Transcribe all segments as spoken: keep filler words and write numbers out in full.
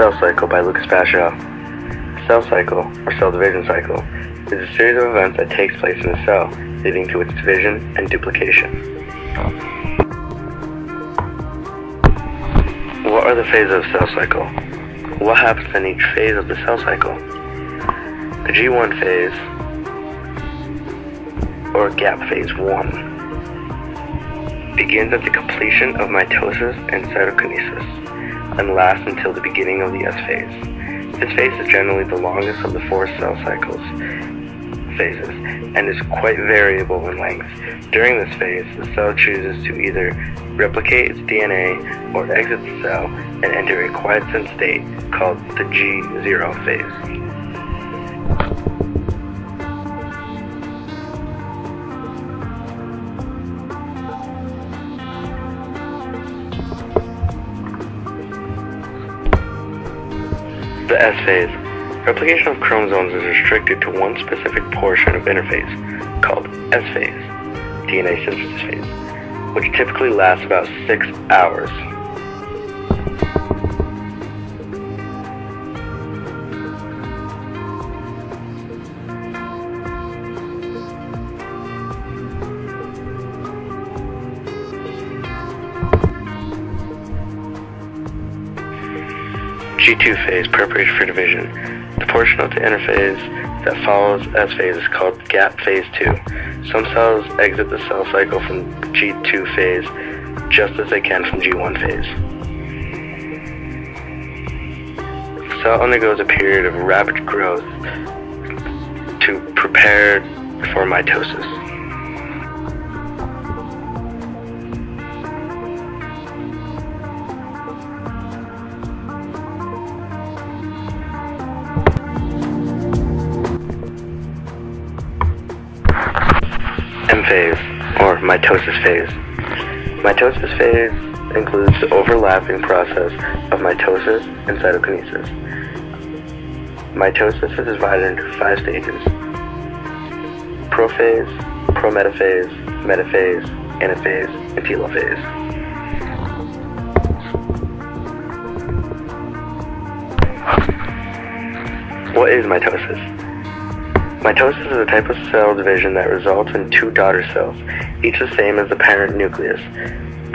cell cycle by Lucas Bashaw. The cell cycle, or cell division cycle, is a series of events that takes place in a cell, leading to its division and duplication. What are the phases of the cell cycle? What happens in each phase of the cell cycle? The G one phase, or gap phase one, begins at the completion of mitosis and cytokinesis, and lasts until the beginning of the S phase. This phase is generally the longest of the four cell cycles phases, and is quite variable in length. During this phase, the cell chooses to either replicate its D N A or exit the cell and enter a quiescent state called the G zero phase. The S phase. Replication of chromosomes is restricted to one specific portion of interphase, called S phase, D N A synthesis phase, which typically lasts about six hours. G two phase, preparation for division. The portion of the interphase that follows S phase is called gap phase two. Some cells exit the cell cycle from G two phase just as they can from G one phase. The cell undergoes a period of rapid growth to prepare for mitosis. M phase, or mitosis phase. Mitosis phase includes the overlapping process of mitosis and cytokinesis. Mitosis is divided into five stages: prophase, prometaphase, metaphase, anaphase, and telophase. What is mitosis? Mitosis is a type of cell division that results in two daughter cells, each the same as the parent nucleus,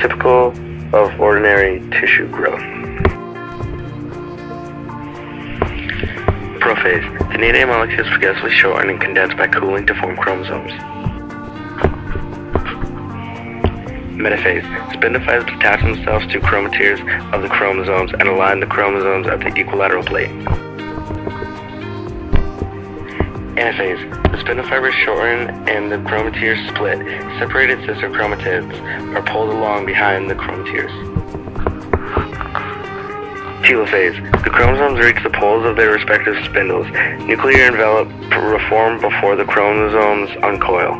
typical of ordinary tissue growth. Prophase. The D N A molecules progressively shorten and condense by cooling to form chromosomes. Metaphase. Spindophytes attach themselves to chromoteres of the chromosomes and align the chromosomes at the equilateral plate. Anaphase. The spindle shorten and the chromoteres split. Separated sister chromatids are pulled along behind the chromoteres. Telophase. The chromosomes reach the poles of their respective spindles. Nuclear envelope reform before the chromosomes uncoil.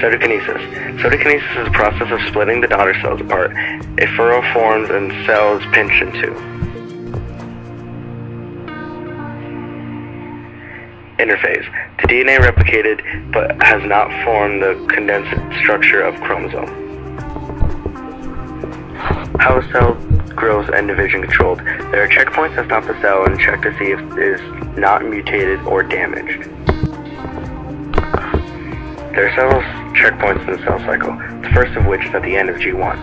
Cytokinesis. Cytokinesis is the process of splitting the daughter cells apart. A furrow forms and cells pinch in two. Interphase. The D N A replicated but has not formed the condensed structure of chromosome. How is cell growth and division controlled? There are checkpoints that stop the cell and check to see if it is not mutated or damaged. There are several checkpoints in the cell cycle, the first of which is at the end of G one.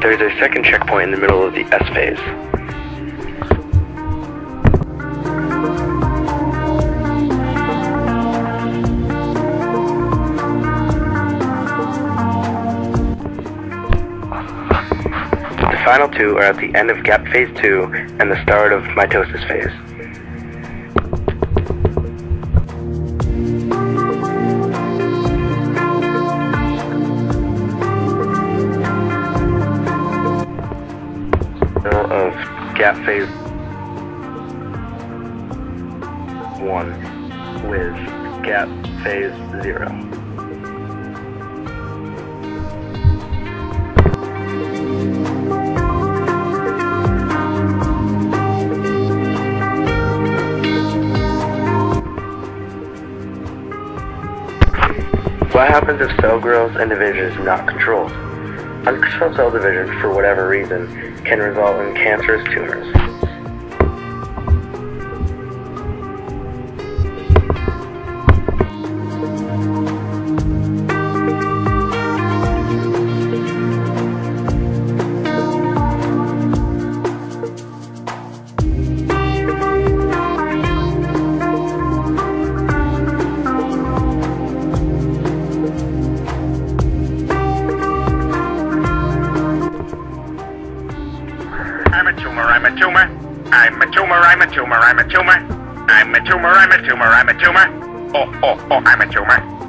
There is a second checkpoint in the middle of the S phase. The final two are at the end of gap phase two and the start of mitosis phase. Of gap phase one with gap phase zero. What happens if cell growth and division is not controlled? Uncontrolled cell division, for whatever reason, can result in cancerous tumors. I'm a tumor, I'm a tumor, I'm a tumor, I'm a tumor, I'm a tumor, I'm a tumor, I'm a tumor, oh, oh, oh, I'm a tumor.